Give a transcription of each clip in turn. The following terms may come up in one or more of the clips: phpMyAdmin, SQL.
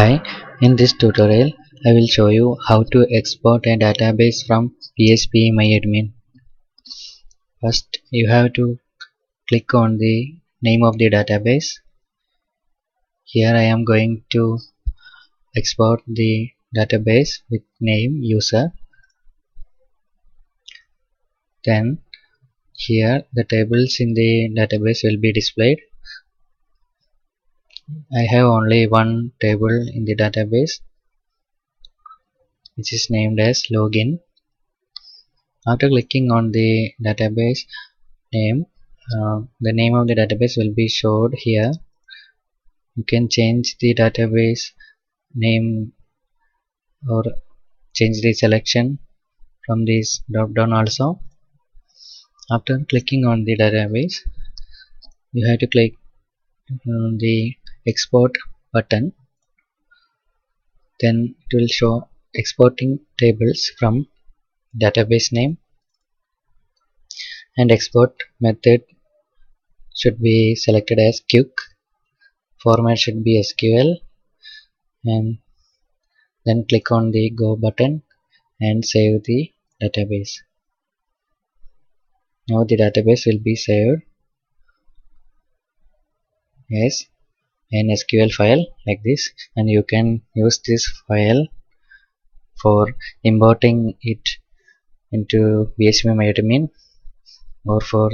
Hi, in this tutorial I will show you how to export a database from phpMyAdmin. First you have to click on the name of the database. Here I am going to export the database with name user. Then here the tables in the database will be displayed. I have only one table in the database which is named as login. After clicking on the database name, the name of the database will be showed here. You can change the database name or change the selection from this drop down also. After clicking on the database, you have to click on the export button. Then it will show exporting tables from database name, and export method should be selected as Qlik, format should be SQL, and then click on the go button and save the database. Now the database will be saved as an SQL file like this, and you can use this file for importing it into phpMyAdmin or for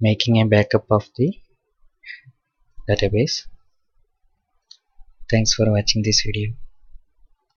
making a backup of the database. Thanks for watching this video.